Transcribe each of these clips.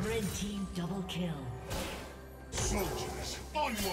Red team double kill. Soldiers, onward!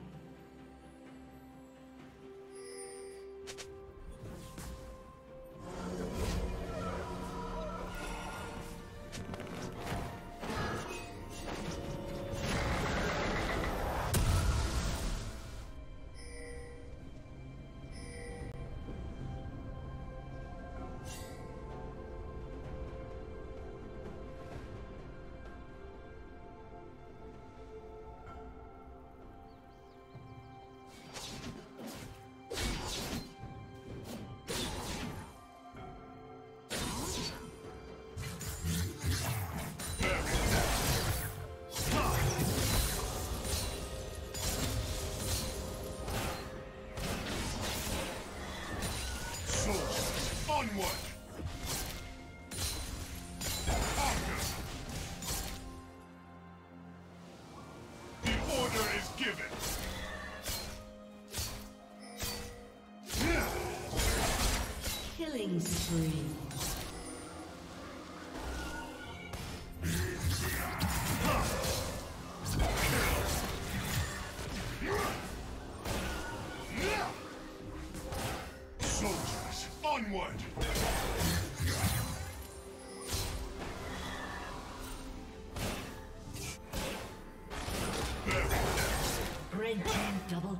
Red team double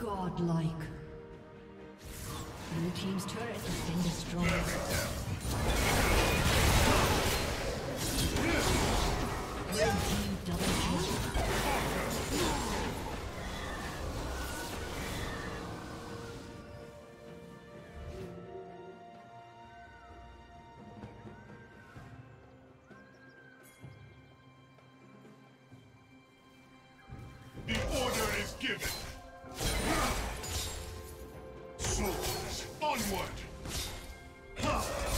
Godlike. Blue team's turret has been destroyed. Red team double kill. Onward! Ha!